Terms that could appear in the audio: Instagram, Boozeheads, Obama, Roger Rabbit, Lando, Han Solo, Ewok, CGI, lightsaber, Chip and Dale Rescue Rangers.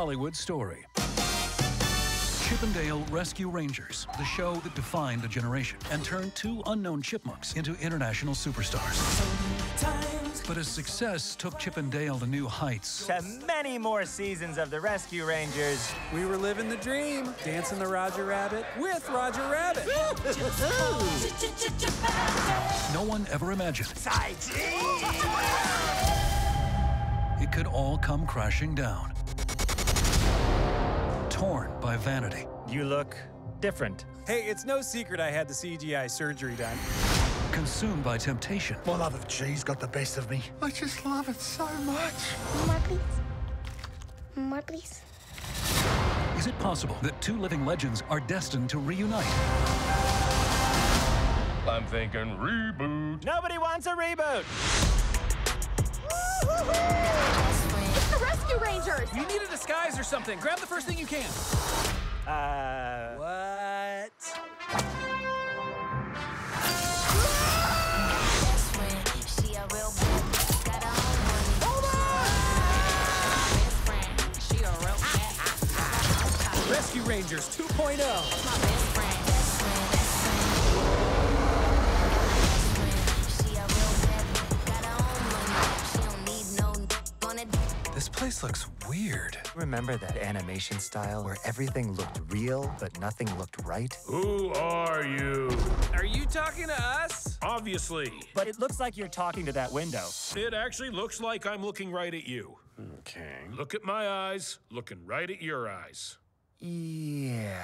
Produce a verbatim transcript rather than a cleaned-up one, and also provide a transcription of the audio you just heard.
Hollywood story. Chip and Dale Rescue Rangers, the show that defined a generation and turned two unknown chipmunks into international superstars. Sometimes. But as success took Chip and Dale to new heights. To many more seasons of the Rescue Rangers. We were living the dream, dancing the Roger Rabbit with Roger Rabbit. No one ever imagined it could all come crashing down. Torn by vanity. You look different. Hey, it's no secret I had the C G I surgery done. Consumed by temptation. My love of cheese got the best of me. I just love it so much. More, please. More, please. Is it possible that two living legends are destined to reunite? I'm thinking reboot. Nobody wants a reboot. You need a disguise or something. Grab the first thing you can. Uh... What? Rescue Rangers two point oh. This place looks weird. Remember that animation style where everything looked real, but nothing looked right? Who are you? Are you talking to us? Obviously. But it looks like you're talking to that window. It actually looks like I'm looking right at you. Okay. Look at my eyes, looking right at your eyes. Yeah.